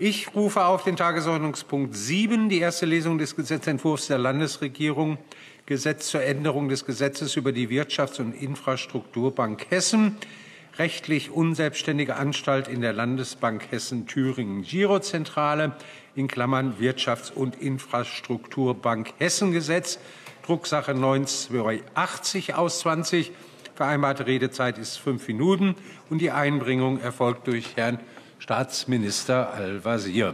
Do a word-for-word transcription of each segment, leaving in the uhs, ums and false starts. Ich rufe auf den Tagesordnungspunkt sieben, die erste Lesung des Gesetzentwurfs der Landesregierung, Gesetz zur Änderung des Gesetzes über die Wirtschafts- und Infrastrukturbank Hessen, rechtlich unselbstständige Anstalt in der Landesbank Hessen-Thüringen-Girozentrale, in Klammern Wirtschafts- und Infrastrukturbank Hessen-Gesetz, Drucksache neun achtzig aus zwanzig. Vereinbarte Redezeit ist fünf Minuten und die Einbringung erfolgt durch Herrn Staatsminister Al-Wazir.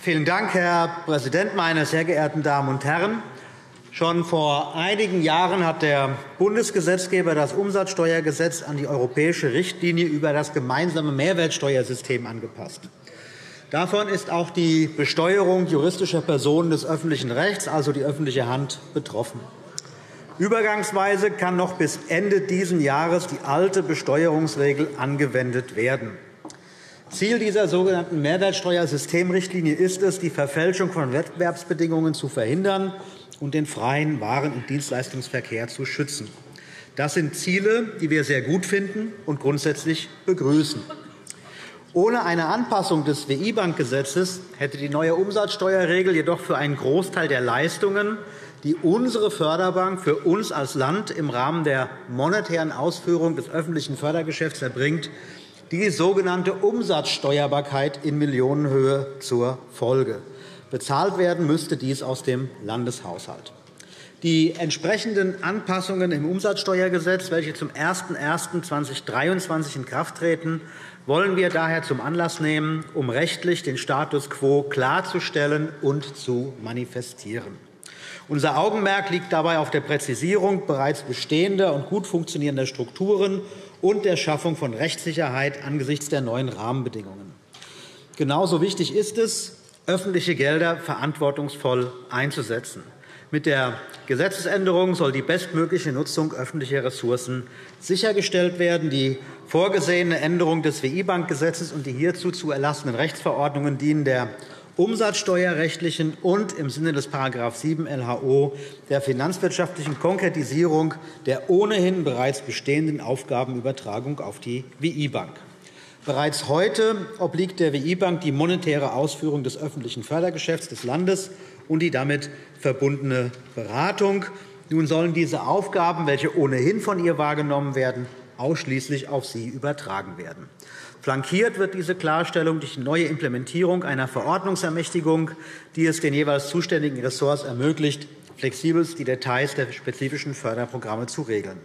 Vielen Dank, Herr Präsident, meine sehr geehrten Damen und Herren! Schon vor einigen Jahren hat der Bundesgesetzgeber das Umsatzsteuergesetz an die europäische Richtlinie über das gemeinsame Mehrwertsteuersystem angepasst. Davon ist auch die Besteuerung juristischer Personen des öffentlichen Rechts, also die öffentliche Hand, betroffen. Übergangsweise kann noch bis Ende dieses Jahres die alte Besteuerungsregel angewendet werden. Ziel dieser sogenannten Mehrwertsteuersystemrichtlinie ist es, die Verfälschung von Wettbewerbsbedingungen zu verhindern und den freien Waren- und Dienstleistungsverkehr zu schützen. Das sind Ziele, die wir sehr gut finden und grundsätzlich begrüßen. Ohne eine Anpassung des W I-Bankgesetzes hätte die neue Umsatzsteuerregel jedoch für einen Großteil der Leistungen, die unsere Förderbank für uns als Land im Rahmen der monetären Ausführung des öffentlichen Fördergeschäfts erbringt, die sogenannte Umsatzsteuerbarkeit in Millionenhöhe zur Folge. Bezahlt werden müsste dies aus dem Landeshaushalt. Die entsprechenden Anpassungen im Umsatzsteuergesetz, welche zum ersten Januar zweitausenddreiundzwanzig in Kraft treten, wollen wir daher zum Anlass nehmen, um rechtlich den Status quo klarzustellen und zu manifestieren. Unser Augenmerk liegt dabei auf der Präzisierung bereits bestehender und gut funktionierender Strukturen und der Schaffung von Rechtssicherheit angesichts der neuen Rahmenbedingungen. Genauso wichtig ist es, öffentliche Gelder verantwortungsvoll einzusetzen. Mit der Gesetzesänderung soll die bestmögliche Nutzung öffentlicher Ressourcen sichergestellt werden. Die vorgesehene Änderung des W I-Bankgesetzes und die hierzu zu erlassenen Rechtsverordnungen dienen der umsatzsteuerrechtlichen und im Sinne des Paragraph sieben L H O der finanzwirtschaftlichen Konkretisierung der ohnehin bereits bestehenden Aufgabenübertragung auf die W I-Bank. Bereits heute obliegt der W I-Bank die monetäre Ausführung des öffentlichen Fördergeschäfts des Landes und die damit verbundene Beratung. Nun sollen diese Aufgaben, welche ohnehin von ihr wahrgenommen werden, ausschließlich auf sie übertragen werden. Flankiert wird diese Klarstellung durch die neue Implementierung einer Verordnungsermächtigung, die es den jeweils zuständigen Ressorts ermöglicht, flexibelst die Details der spezifischen Förderprogramme zu regeln.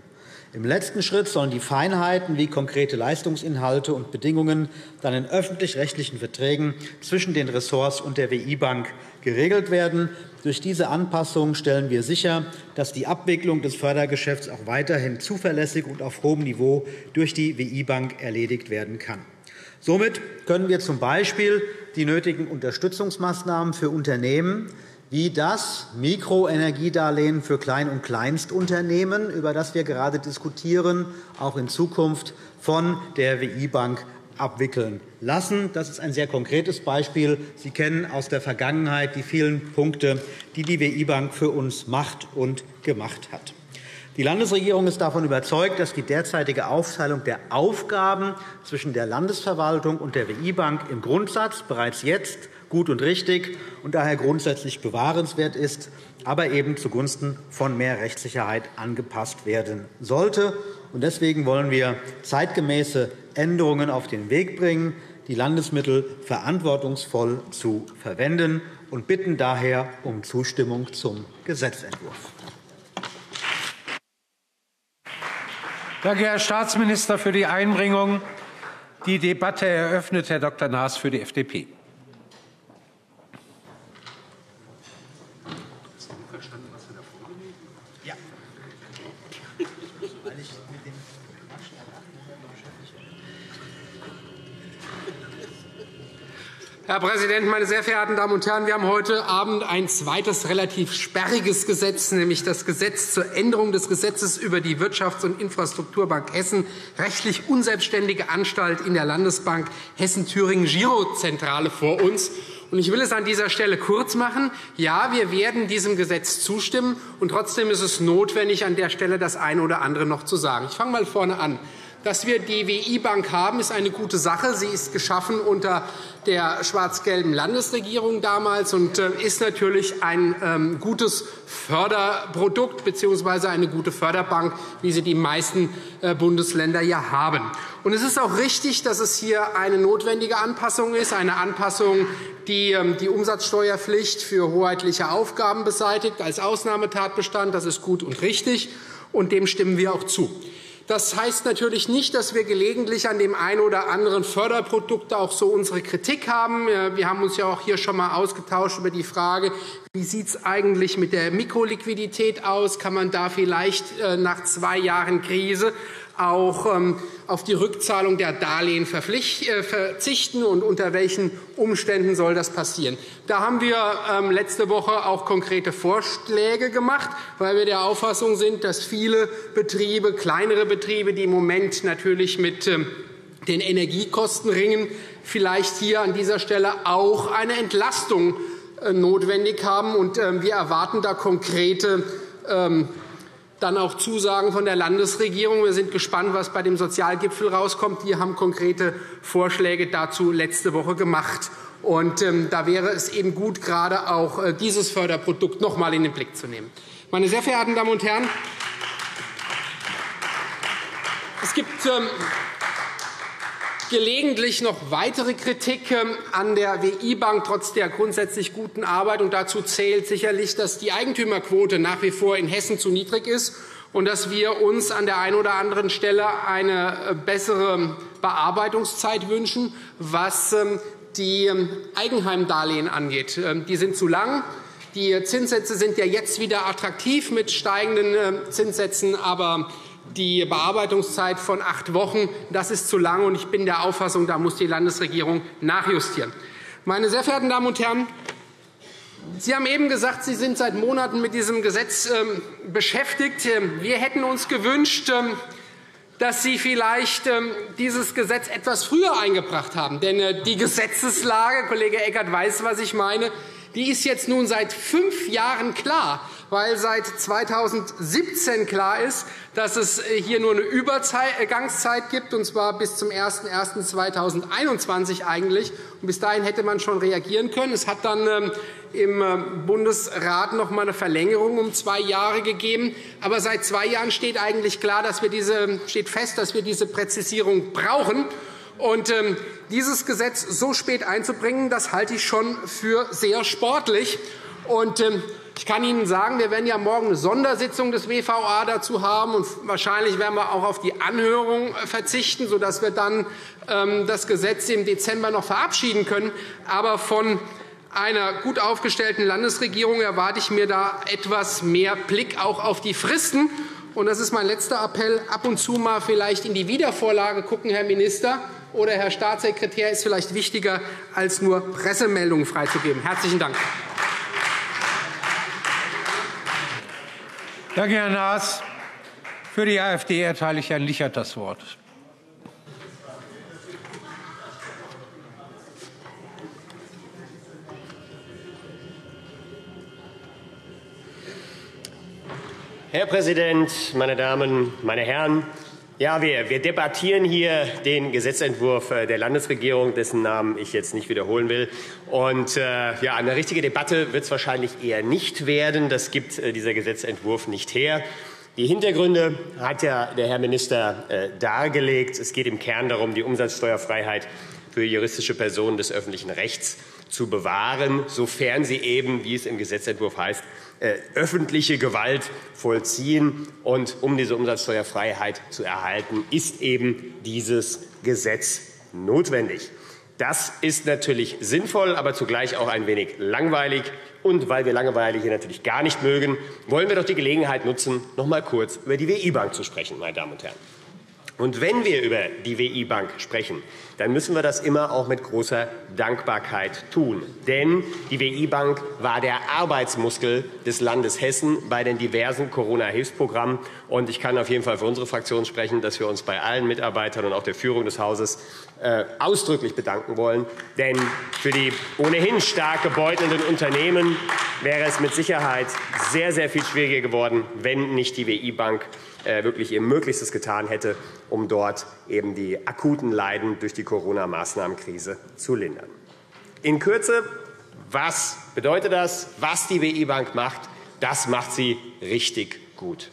Im letzten Schritt sollen die Feinheiten wie konkrete Leistungsinhalte und Bedingungen dann in öffentlich-rechtlichen Verträgen zwischen den Ressorts und der W I-Bank geregelt werden. Durch diese Anpassung stellen wir sicher, dass die Abwicklung des Fördergeschäfts auch weiterhin zuverlässig und auf hohem Niveau durch die W I-Bank erledigt werden kann. Somit können wir zum Beispiel die nötigen Unterstützungsmaßnahmen für Unternehmen wie das Mikroenergiedarlehen für Klein- und Kleinstunternehmen, über das wir gerade diskutieren, auch in Zukunft von der W I-Bank abwickeln lassen. Das ist ein sehr konkretes Beispiel. Sie kennen aus der Vergangenheit die vielen Punkte, die die W I-Bank für uns macht und gemacht hat. Die Landesregierung ist davon überzeugt, dass die derzeitige Aufteilung der Aufgaben zwischen der Landesverwaltung und der W I-Bank im Grundsatz bereits jetzt gut und richtig und daher grundsätzlich bewahrenswert ist, aber eben zugunsten von mehr Rechtssicherheit angepasst werden sollte. Deswegen wollen wir zeitgemäße Änderungen auf den Weg bringen, die Landesmittel verantwortungsvoll zu verwenden, und bitten daher um Zustimmung zum Gesetzentwurf. Danke, Herr Staatsminister, für die Einbringung. Die Debatte eröffnet Herr Doktor Naas für die F D P. Herr Präsident, meine sehr verehrten Damen und Herren! Wir haben heute Abend ein zweites relativ sperriges Gesetz, nämlich das Gesetz zur Änderung des Gesetzes über die Wirtschafts- und Infrastrukturbank Hessen, rechtlich unselbstständige Anstalt in der Landesbank Hessen-Thüringen-Girozentrale, vor uns. Ich will es an dieser Stelle kurz machen. Ja, wir werden diesem Gesetz zustimmen, und trotzdem ist es notwendig, an der Stelle das eine oder andere noch zu sagen. Ich fange mal vorne an. Dass wir die W I Bank haben, ist eine gute Sache. Sie ist geschaffen unter der schwarz-gelben Landesregierung damals und ist natürlich ein gutes Förderprodukt bzw. eine gute Förderbank, wie sie die meisten Bundesländer ja haben. Und es ist auch richtig, dass es hier eine notwendige Anpassung ist, eine Anpassung, die die Umsatzsteuerpflicht für hoheitliche Aufgaben beseitigt als Ausnahmetatbestand. Das ist gut und richtig, und dem stimmen wir auch zu. Das heißt natürlich nicht, dass wir gelegentlich an dem einen oder anderen Förderprodukt auch so unsere Kritik haben. Wir haben uns ja auch hier schon einmal ausgetauscht über die Frage, wie sieht es eigentlich mit der Mikroliquidität aus? Kann man da vielleicht nach zwei Jahren Krise auch auf die Rückzahlung der Darlehen verzichten, und unter welchen Umständen soll das passieren? Da haben wir letzte Woche auch konkrete Vorschläge gemacht, weil wir der Auffassung sind, dass viele Betriebe, kleinere Betriebe, die im Moment natürlich mit den Energiekosten ringen, vielleicht hier an dieser Stelle auch eine Entlastung notwendig haben. Wir erwarten da konkrete dann auch Zusagen von der Landesregierung. Wir sind gespannt, was bei dem Sozialgipfel rauskommt. Wir haben konkrete Vorschläge dazu letzte Woche gemacht. Und da wäre es eben gut, gerade auch dieses Förderprodukt noch einmal in den Blick zu nehmen. Meine sehr verehrten Damen und Herren, es gibt gelegentlich noch weitere Kritik an der W I Bank trotz der grundsätzlich guten Arbeit. Und dazu zählt sicherlich, dass die Eigentümerquote nach wie vor in Hessen zu niedrig ist und dass wir uns an der einen oder anderen Stelle eine bessere Bearbeitungszeit wünschen, was die Eigenheimdarlehen angeht. Die sind zu lang. Die Zinssätze sind ja jetzt wieder attraktiv mit steigenden Zinssätzen, aber die Bearbeitungszeit von acht Wochen, das ist zu lang, und ich bin der Auffassung, da muss die Landesregierung nachjustieren. Meine sehr verehrten Damen und Herren, Sie haben eben gesagt, Sie sind seit Monaten mit diesem Gesetz beschäftigt. Wir hätten uns gewünscht, dass Sie vielleicht dieses Gesetz etwas früher eingebracht haben. Denn die Gesetzeslage, Kollege Eckert weiß, was ich meine, die ist jetzt nun seit fünf Jahren klar, weil seit zweitausendsiebzehn klar ist, dass es hier nur eine Übergangszeit gibt, und zwar bis zum ersten Januar zweitausendeinundzwanzig eigentlich. Und bis dahin hätte man schon reagieren können. Es hat dann im Bundesrat noch einmal eine Verlängerung um zwei Jahre gegeben. Aber seit zwei Jahren steht eigentlich klar, dass wir diese, steht fest, dass wir diese Präzisierung brauchen. Und dieses Gesetz so spät einzubringen, das halte ich schon für sehr sportlich. Und ich kann Ihnen sagen, wir werden ja morgen eine Sondersitzung des W V A dazu haben, und wahrscheinlich werden wir auch auf die Anhörung verzichten, sodass wir dann das Gesetz im Dezember noch verabschieden können. Aber von einer gut aufgestellten Landesregierung erwarte ich mir da etwas mehr Blick auch auf die Fristen. Und das ist mein letzter Appell. Ab und zu mal vielleicht in die Wiedervorlage gucken, Herr Minister oder Herr Staatssekretär, ist vielleicht wichtiger, als nur Pressemeldungen freizugeben. Herzlichen Dank. Danke, Herr Naas. Für die AfD erteile ich Herrn Lichert das Wort. Herr Präsident, meine Damen, meine Herren! Ja, wir, wir debattieren hier den Gesetzentwurf der Landesregierung, dessen Namen ich jetzt nicht wiederholen will. Und, äh, ja, eine richtige Debatte wird es wahrscheinlich eher nicht werden. Das gibt äh, dieser Gesetzentwurf nicht her. Die Hintergründe hat ja der Herr Minister äh, dargelegt. Es geht im Kern darum, die Umsatzsteuerfreiheit für juristische Personen des öffentlichen Rechts zu bewahren, sofern sie eben, wie es im Gesetzentwurf heißt, öffentliche Gewalt vollziehen. Und um diese Umsatzsteuerfreiheit zu erhalten, ist eben dieses Gesetz notwendig. Das ist natürlich sinnvoll, aber zugleich auch ein wenig langweilig. Und weil wir Langeweile hier natürlich gar nicht mögen, wollen wir doch die Gelegenheit nutzen, noch einmal kurz über die W I Bank zu sprechen, meine Damen und Herren. Und wenn wir über die W I Bank sprechen, dann müssen wir das immer auch mit großer Dankbarkeit tun. Denn die W I Bank war der Arbeitsmuskel des Landes Hessen bei den diversen Corona-Hilfsprogrammen. Und ich kann auf jeden Fall für unsere Fraktion sprechen, dass wir uns bei allen Mitarbeitern und auch der Führung des Hauses äh, ausdrücklich bedanken wollen. Denn für die ohnehin stark gebeutelnden Unternehmen wäre es mit Sicherheit sehr, sehr viel schwieriger geworden, wenn nicht die W I Bank äh, wirklich ihr Möglichstes getan hätte, um dort eben die akuten Leiden durch die Corona-Maßnahmenkrise zu lindern. In Kürze, was bedeutet das? Was die W I Bank macht, das macht sie richtig gut.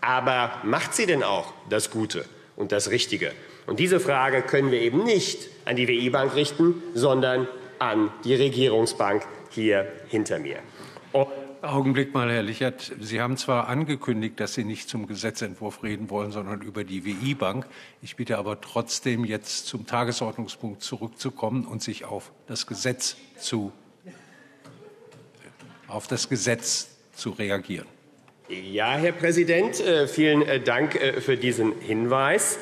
Aber macht sie denn auch das Gute und das Richtige? Und diese Frage können wir eben nicht an die W I Bank richten, sondern an die Regierungsbank hier hinter mir. Und Augenblick mal, Herr Lichert. Sie haben zwar angekündigt, dass Sie nicht zum Gesetzentwurf reden wollen, sondern über die W I Bank. Ich bitte aber trotzdem, jetzt zum Tagesordnungspunkt zurückzukommen und sich auf das Gesetz zu, auf das Gesetz zu reagieren. Ja, Herr Präsident, vielen Dank für diesen Hinweis.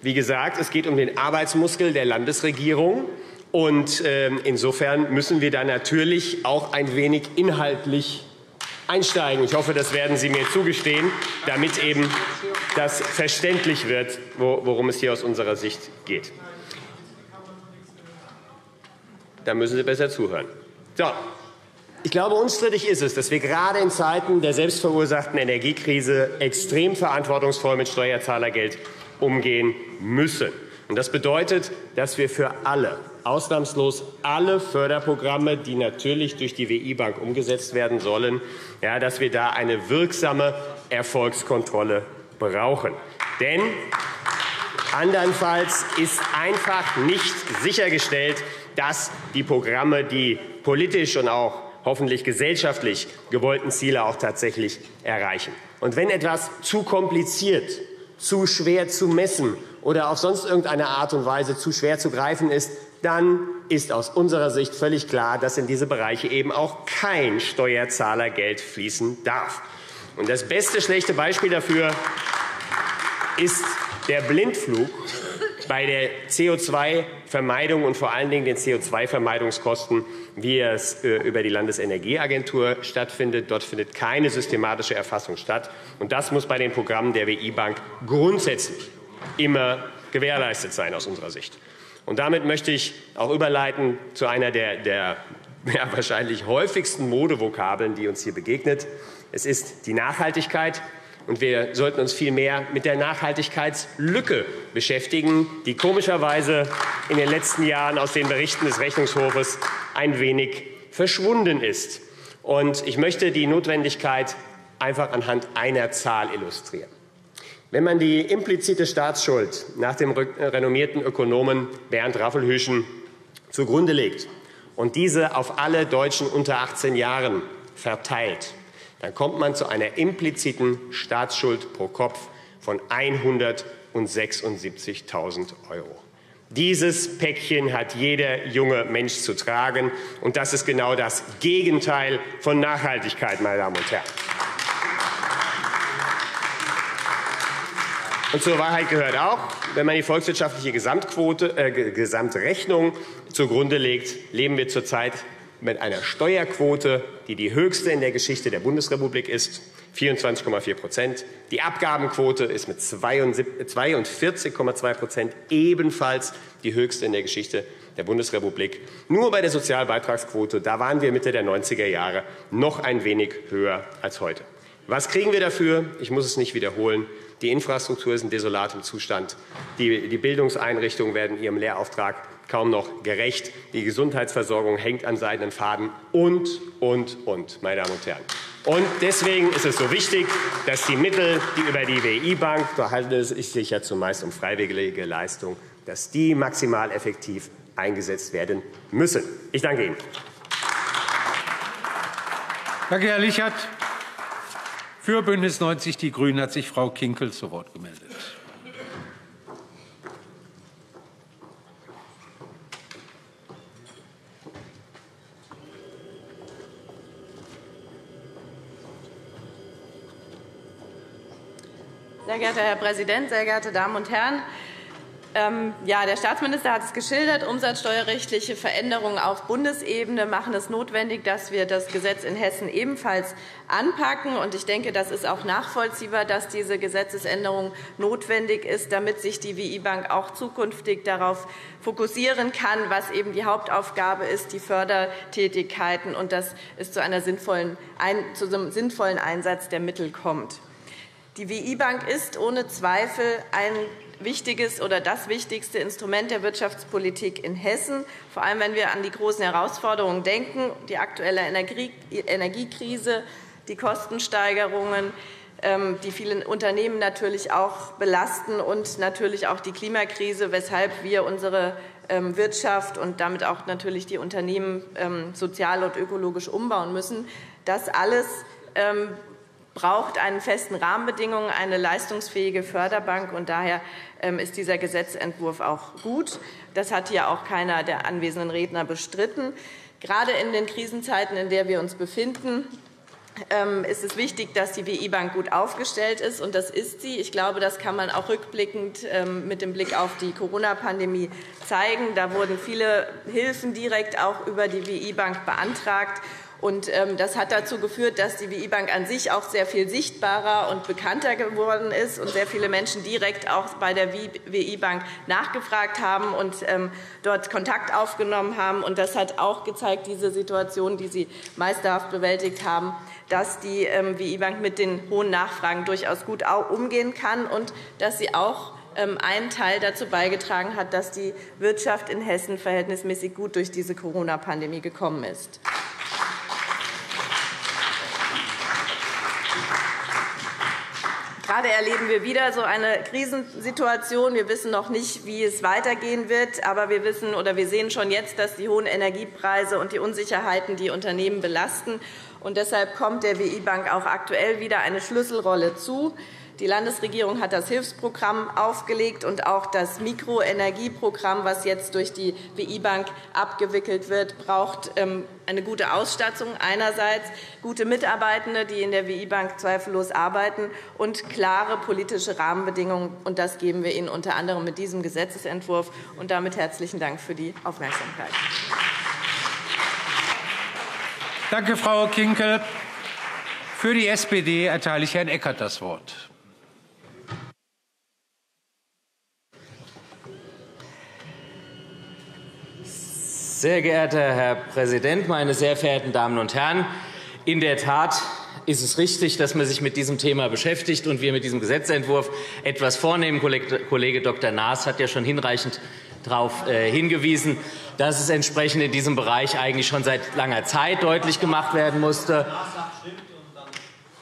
Wie gesagt, es geht um den Arbeitsmuskel der Landesregierung. Und insofern müssen wir da natürlich auch ein wenig inhaltlich einsteigen. Ich hoffe, das werden Sie mir zugestehen, damit eben das verständlich wird, worum es hier aus unserer Sicht geht. Da müssen Sie besser zuhören. So. Ich glaube, unstrittig ist es, dass wir gerade in Zeiten der selbstverursachten Energiekrise extrem verantwortungsvoll mit Steuerzahlergeld umgehen müssen. Und das bedeutet, dass wir für alle, ausnahmslos alle Förderprogramme, die natürlich durch die W I Bank umgesetzt werden sollen, ja, dass wir da eine wirksame Erfolgskontrolle brauchen. Denn andernfalls ist einfach nicht sichergestellt, dass die Programme, die politisch und auch hoffentlich gesellschaftlich gewollten Ziele auch tatsächlich erreichen. Und wenn etwas zu kompliziert, zu schwer zu messen oder auf sonst irgendeine Art und Weise zu schwer zu greifen ist, dann ist aus unserer Sicht völlig klar, dass in diese Bereiche eben auch kein Steuerzahlergeld fließen darf. Und das beste schlechte Beispiel dafür ist der Blindflug bei der C O zwei Vermeidung und vor allen Dingen den C O zwei Vermeidungskosten, wie es über die Landesenergieagentur stattfindet. Dort findet keine systematische Erfassung statt. Und das muss bei den Programmen der W I Bank grundsätzlich immer gewährleistet sein, aus unserer Sicht. Und damit möchte ich auch überleiten zu einer der, der ja, wahrscheinlich häufigsten Modevokabeln, die uns hier begegnet. Es ist die Nachhaltigkeit. Und wir sollten uns vielmehr mit der Nachhaltigkeitslücke beschäftigen, die komischerweise in den letzten Jahren aus den Berichten des Rechnungshofes ein wenig verschwunden ist. Und ich möchte die Notwendigkeit einfach anhand einer Zahl illustrieren. Wenn man die implizite Staatsschuld nach dem renommierten Ökonomen Bernd Raffelhüschen zugrunde legt und diese auf alle Deutschen unter achtzehn Jahren verteilt, dann kommt man zu einer impliziten Staatsschuld pro Kopf von hundertsechsundsiebzigtausend Euro. Dieses Päckchen hat jeder junge Mensch zu tragen. Und das ist genau das Gegenteil von Nachhaltigkeit, meine Damen und Herren. Und zur Wahrheit gehört auch, wenn man die volkswirtschaftliche Gesamtquote, äh, Gesamtrechnung zugrunde legt, leben wir zurzeit mit einer Steuerquote, die die höchste in der Geschichte der Bundesrepublik ist, vierundzwanzig Komma vier Prozent. Die Abgabenquote ist mit zweiundvierzig Komma zwei Prozent ebenfalls die höchste in der Geschichte der Bundesrepublik. Nur bei der Sozialbeitragsquote, da waren wir Mitte der neunziger Jahre noch ein wenig höher als heute. Was kriegen wir dafür? Ich muss es nicht wiederholen. Die Infrastruktur ist in desolatem Zustand. Die Bildungseinrichtungen werden ihrem Lehrauftrag kaum noch gerecht. Die Gesundheitsversorgung hängt an seidenen Faden und, und, und, meine Damen und Herren. Und deswegen ist es so wichtig, dass die Mittel, die über die W I Bank, da handelt es sich ja zumeist um freiwillige Leistung, dass die maximal effektiv eingesetzt werden müssen. Ich danke Ihnen. Danke, Herr Lichert. Für BÜNDNIS neunzig die GRÜNEN hat sich Frau Kinkel zu Wort gemeldet. Sehr geehrter Herr Präsident, sehr geehrte Damen und Herren! Ja, der Staatsminister hat es geschildert. Umsatzsteuerrechtliche Veränderungen auf Bundesebene machen es notwendig, dass wir das Gesetz in Hessen ebenfalls anpacken. Ich denke, das ist auch nachvollziehbar, dass diese Gesetzesänderung notwendig ist, damit sich die W I Bank auch zukünftig darauf fokussieren kann, was eben die Hauptaufgabe ist, die Fördertätigkeiten, und dass es zu einem sinnvollen Einsatz der Mittel kommt. Die W I Bank ist ohne Zweifel ein wichtiges oder das wichtigste Instrument der Wirtschaftspolitik in Hessen, vor allem wenn wir an die großen Herausforderungen denken, die aktuelle Energiekrise, die Kostensteigerungen, die viele Unternehmen natürlich auch belasten, und natürlich auch die Klimakrise, weshalb wir unsere Wirtschaft und damit auch natürlich die Unternehmen sozial und ökologisch umbauen müssen. Das alles braucht einen festen Rahmenbedingungen, eine leistungsfähige Förderbank, und daher ist dieser Gesetzentwurf auch gut. Das hat hier auch keiner der anwesenden Redner bestritten. Gerade in den Krisenzeiten, in denen wir uns befinden, ist es wichtig, dass die W I Bank gut aufgestellt ist, und das ist sie. Ich glaube, das kann man auch rückblickend mit dem Blick auf die Corona-Pandemie zeigen. Da wurden viele Hilfen direkt auch über die W I Bank beantragt. Und das hat dazu geführt, dass die W I Bank an sich auch sehr viel sichtbarer und bekannter geworden ist und sehr viele Menschen direkt auch bei der W I Bank nachgefragt haben und dort Kontakt aufgenommen haben. Und das hat auch gezeigt, diese Situation, die Sie meisterhaft bewältigt haben, dass die W I Bank mit den hohen Nachfragen durchaus gut umgehen kann und dass sie auch einen Teil dazu beigetragen hat, dass die Wirtschaft in Hessen verhältnismäßig gut durch diese Corona-Pandemie gekommen ist. Gerade erleben wir wieder so eine Krisensituation. Wir wissen noch nicht, wie es weitergehen wird, aber wir wissen oder wir sehen schon jetzt, dass die hohen Energiepreise und die Unsicherheiten die Unternehmen belasten. Und deshalb kommt der W I Bank auch aktuell wieder eine Schlüsselrolle zu. Die Landesregierung hat das Hilfsprogramm aufgelegt und auch das Mikroenergieprogramm, was jetzt durch die W I Bank abgewickelt wird, braucht eine gute Ausstattung einerseits, gute Mitarbeitende, die in der W I Bank zweifellos arbeiten, und klare politische Rahmenbedingungen. Und das geben wir Ihnen unter anderem mit diesem Gesetzentwurf. Und damit herzlichen Dank für die Aufmerksamkeit. Danke, Frau Kinkel. Für die S P D erteile ich Herrn Eckert das Wort. Sehr geehrter Herr Präsident, meine sehr verehrten Damen und Herren! In der Tat ist es richtig, dass man sich mit diesem Thema beschäftigt und wir mit diesem Gesetzentwurf etwas vornehmen. Kollege Doktor Naas hat ja schon hinreichend darauf hingewiesen, dass es entsprechend in diesem Bereich eigentlich schon seit langer Zeit deutlich gemacht werden musste.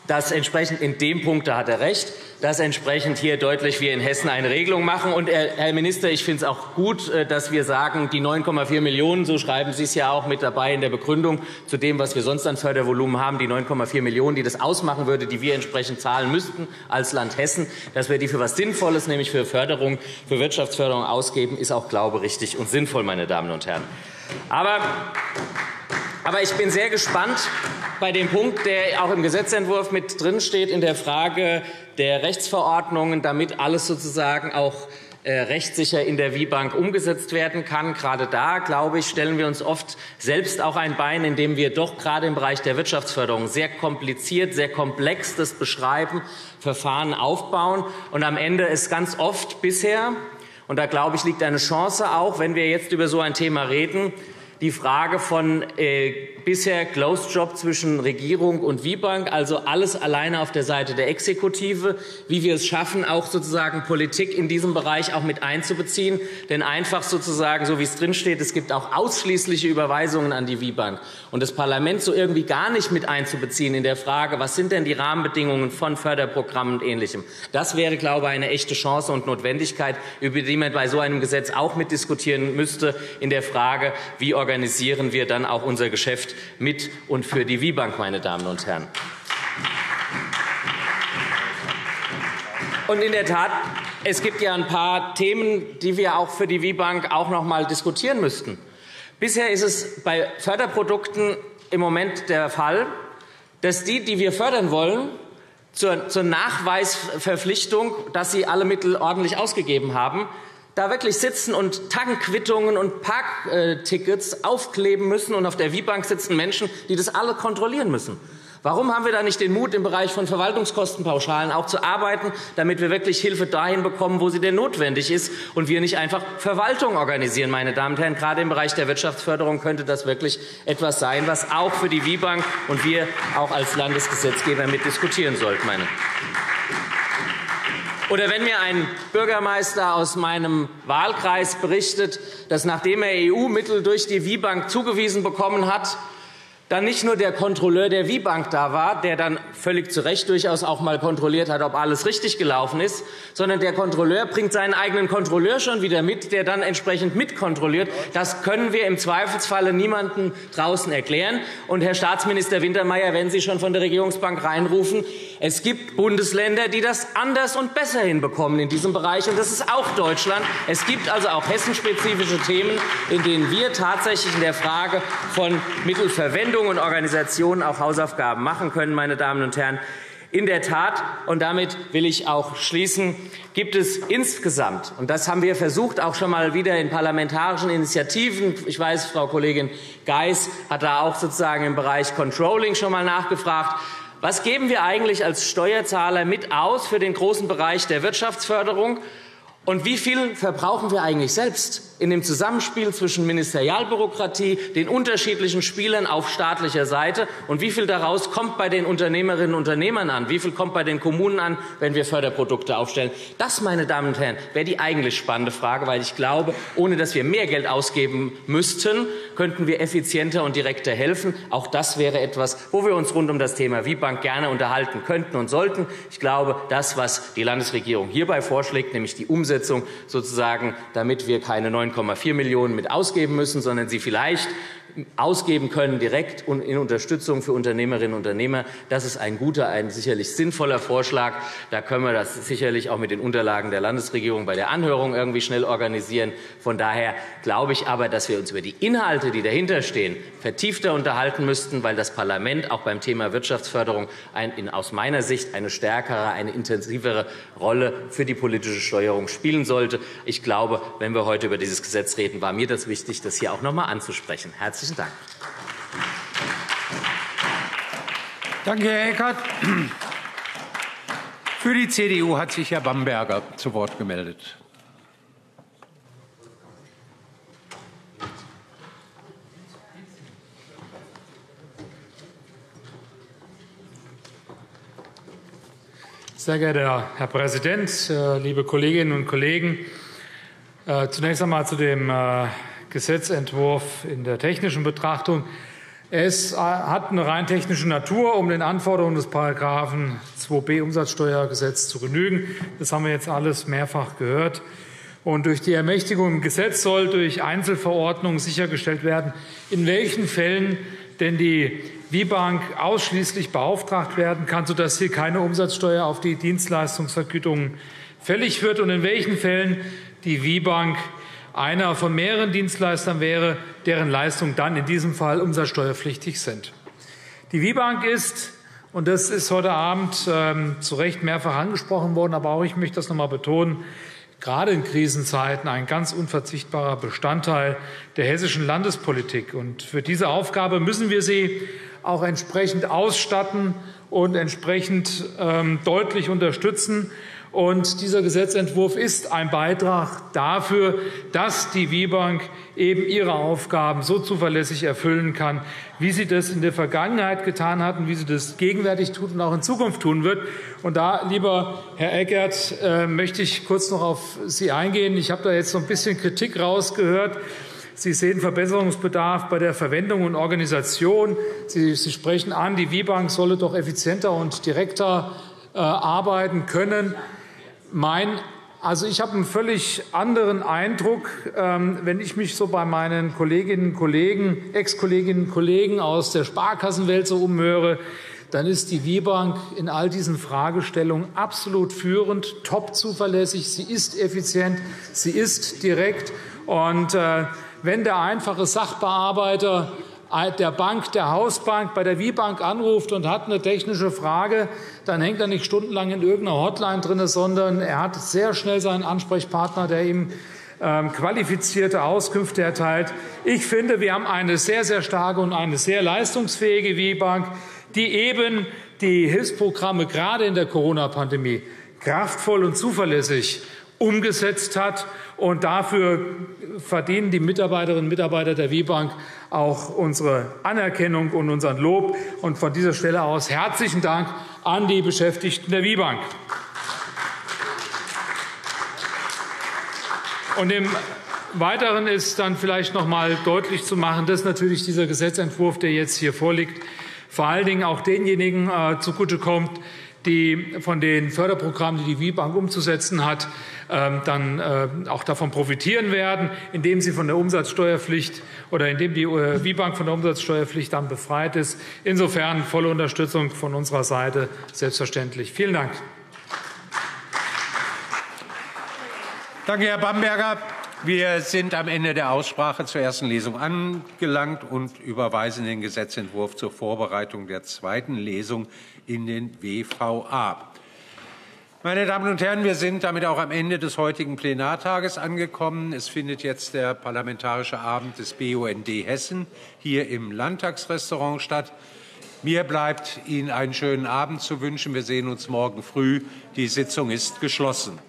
Dass entsprechend in dem Punkt, da hat er recht, dass entsprechend hier deutlich wir in Hessen eine Regelung machen. Und, Herr Minister, ich finde es auch gut, dass wir sagen, die neun Komma vier Millionen, so schreiben Sie es ja auch mit dabei in der Begründung zu dem, was wir sonst an Fördervolumen haben, die neun Komma vier Millionen, die das ausmachen würde, die wir entsprechend zahlen müssten als Land Hessen, dass wir die für etwas Sinnvolles, nämlich für Förderung, für Wirtschaftsförderung ausgeben, ist auch, glaube ich, richtig und sinnvoll, meine Damen und Herren. Aber Aber ich bin sehr gespannt bei dem Punkt, der auch im Gesetzentwurf mit drin steht, in der Frage der Rechtsverordnungen, damit alles sozusagen auch rechtssicher in der W I Bank umgesetzt werden kann. Gerade da, glaube ich, stellen wir uns oft selbst auch ein Bein, indem wir doch gerade im Bereich der Wirtschaftsförderung sehr kompliziert, sehr komplex das Beschreiben, Verfahren aufbauen. Und am Ende ist ganz oft bisher, und da, glaube ich, liegt eine Chance auch, wenn wir jetzt über so ein Thema reden, die Frage von äh, bisher Closed Job zwischen Regierung und W I Bank, also alles alleine auf der Seite der Exekutive, wie wir es schaffen, auch sozusagen Politik in diesem Bereich auch mit einzubeziehen. Denn einfach sozusagen, so wie es drinsteht, es gibt auch ausschließliche Überweisungen an die W I Bank. Und das Parlament so irgendwie gar nicht mit einzubeziehen in der Frage, was sind denn die Rahmenbedingungen von Förderprogrammen und Ähnlichem. Das wäre, glaube ich, eine echte Chance und Notwendigkeit, über die man bei so einem Gesetz auch mitdiskutieren müsste, in der Frage, wie organisiert organisieren wir dann auch unser Geschäft mit und für die W I Bank, meine Damen und Herren. Und in der Tat, es gibt ja ein paar Themen, die wir auch für die W I Bank auch noch einmal diskutieren müssten. Bisher ist es bei Förderprodukten im Moment der Fall, dass die, die wir fördern wollen, zur Nachweisverpflichtung, dass sie alle Mittel ordentlich ausgegeben haben, da wirklich sitzen und Tankquittungen und Parktickets aufkleben müssen, und auf der W I Bank sitzen Menschen, die das alle kontrollieren müssen. Warum haben wir da nicht den Mut, im Bereich von Verwaltungskostenpauschalen auch zu arbeiten, damit wir wirklich Hilfe dahin bekommen, wo sie denn notwendig ist, und wir nicht einfach Verwaltung organisieren, meine Damen und Herren? Gerade im Bereich der Wirtschaftsförderung könnte das wirklich etwas sein, was auch für die W I Bank und wir auch als Landesgesetzgeber mitdiskutieren sollten, meine Oder wenn mir ein Bürgermeister aus meinem Wahlkreis berichtet, dass nachdem er E U-Mittel durch die W I Bank zugewiesen bekommen hat, dann nicht nur der Kontrolleur der W I Bank da war, der dann völlig zu Recht durchaus auch mal kontrolliert hat, ob alles richtig gelaufen ist, sondern der Kontrolleur bringt seinen eigenen Kontrolleur schon wieder mit, der dann entsprechend mitkontrolliert. Das können wir im Zweifelsfalle niemandem draußen erklären. Und, Herr Staatsminister Wintermeyer, wenn Sie schon von der Regierungsbank reinrufen, es gibt Bundesländer, die das anders und besser hinbekommen in diesem Bereich, und das ist auch Deutschland. Es gibt also auch hessenspezifische Themen, in denen wir tatsächlich in der Frage von Mittelverwendung und Organisationen auch Hausaufgaben machen können, meine Damen und Herren. In der Tat, und damit will ich auch schließen, gibt es insgesamt, und das haben wir versucht, auch schon mal wieder in parlamentarischen Initiativen, ich weiß, Frau Kollegin Geis hat da auch sozusagen im Bereich Controlling schon mal nachgefragt, was geben wir eigentlich als Steuerzahler mit aus für den großen Bereich der Wirtschaftsförderung? Und wie viel verbrauchen wir eigentlich selbst in dem Zusammenspiel zwischen Ministerialbürokratie, den unterschiedlichen Spielern auf staatlicher Seite, und wie viel daraus kommt bei den Unternehmerinnen und Unternehmern an? Wie viel kommt bei den Kommunen an, wenn wir Förderprodukte aufstellen? Das, meine Damen und Herren, wäre die eigentlich spannende Frage, weil ich glaube, ohne dass wir mehr Geld ausgeben müssten, könnten wir effizienter und direkter helfen. Auch das wäre etwas, wo wir uns rund um das Thema W I Bank gerne unterhalten könnten und sollten. Ich glaube, das, was die Landesregierung hierbei vorschlägt, nämlich die Umsetzung, sozusagen, damit wir keine neun Komma vier Millionen mit ausgeben müssen, sondern sie vielleicht ausgeben können direkt und in Unterstützung für Unternehmerinnen und Unternehmer. Das ist ein guter, ein sicherlich sinnvoller Vorschlag. Da können wir das sicherlich auch mit den Unterlagen der Landesregierung bei der Anhörung irgendwie schnell organisieren. Von daher glaube ich aber, dass wir uns über die Inhalte, die dahinterstehen, vertiefter unterhalten müssten, weil das Parlament auch beim Thema Wirtschaftsförderung aus meiner Sicht eine stärkere, eine intensivere Rolle für die politische Steuerung spielen sollte. Ich glaube, wenn wir heute über dieses Gesetz reden, war mir das wichtig, das hier auch noch einmal anzusprechen. Herzlichen Dank. Danke, Herr Eckert. Für die C D U hat sich Herr Bamberger zu Wort gemeldet. Sehr geehrter Herr Präsident, liebe Kolleginnen und Kollegen! Zunächst einmal zu dem Gesetzentwurf in der technischen Betrachtung. Es hat eine rein technische Natur, um den Anforderungen des Paragraphen zwei b Umsatzsteuergesetz zu genügen. Das haben wir jetzt alles mehrfach gehört. Und durch die Ermächtigung im Gesetz soll durch Einzelverordnungen sichergestellt werden, in welchen Fällen denn die W I Bank ausschließlich beauftragt werden kann, sodass hier keine Umsatzsteuer auf die Dienstleistungsvergütungen fällig wird, und in welchen Fällen die W I Bank einer von mehreren Dienstleistern wäre, deren Leistungen dann in diesem Fall umsatzsteuerpflichtig sind. Die W I Bank ist, und das ist heute Abend äh, zu Recht mehrfach angesprochen worden, aber auch ich möchte das noch einmal betonen, gerade in Krisenzeiten ein ganz unverzichtbarer Bestandteil der hessischen Landespolitik. Und für diese Aufgabe müssen wir sie auch entsprechend ausstatten und entsprechend ähm, deutlich unterstützen. Und dieser Gesetzentwurf ist ein Beitrag dafür, dass die W I Bank eben ihre Aufgaben so zuverlässig erfüllen kann, wie sie das in der Vergangenheit getan hat und wie sie das gegenwärtig tut und auch in Zukunft tun wird. Und da, lieber Herr Eckert, möchte ich kurz noch auf Sie eingehen. Ich habe da jetzt so ein bisschen Kritik rausgehört. Sie sehen Verbesserungsbedarf bei der Verwendung und Organisation. Sie sprechen an, die W I Bank solle doch effizienter und direkter arbeiten können. Mein, also ich habe einen völlig anderen Eindruck, wenn ich mich so bei meinen Kolleginnen und Kollegen, Ex-Kolleginnen und Kollegen aus der Sparkassenwelt so umhöre, dann ist die W I Bank in all diesen Fragestellungen absolut führend, top zuverlässig, sie ist effizient, sie ist direkt. Und wenn der einfache Sachbearbeiter der Bank, der Hausbank, bei der W I Bank anruft und hat eine technische Frage, dann hängt er nicht stundenlang in irgendeiner Hotline drin, sondern er hat sehr schnell seinen Ansprechpartner, der ihm qualifizierte Auskünfte erteilt. Ich finde, wir haben eine sehr, sehr starke und eine sehr leistungsfähige W I Bank, die eben die Hilfsprogramme gerade in der Corona-Pandemie kraftvoll und zuverlässig umgesetzt hat. Und dafür verdienen die Mitarbeiterinnen und Mitarbeiter der W I Bank auch unsere Anerkennung und unseren Lob. Und von dieser Stelle aus herzlichen Dank an die Beschäftigten der W I Bank. Und im Weiteren ist dann vielleicht noch einmal deutlich zu machen, dass natürlich dieser Gesetzentwurf, der jetzt hier vorliegt, vor allen Dingen auch denjenigen zugutekommt, die von den Förderprogrammen, die die W I B-Bank umzusetzen hat, dann auch davon profitieren werden, indem sie von der Umsatzsteuerpflicht oder indem die W I B-Bank von der Umsatzsteuerpflicht dann befreit ist. Insofern volle Unterstützung von unserer Seite selbstverständlich. Vielen Dank. Danke, Herr Bamberger. Wir sind am Ende der Aussprache zur ersten Lesung angelangt und überweisen den Gesetzentwurf zur Vorbereitung der zweiten Lesung in den W V A. Meine Damen und Herren, wir sind damit auch am Ende des heutigen Plenartages angekommen. Es findet jetzt der Parlamentarische Abend des B U N D Hessen hier im Landtagsrestaurant statt. Mir bleibt Ihnen einen schönen Abend zu wünschen. Wir sehen uns morgen früh. Die Sitzung ist geschlossen.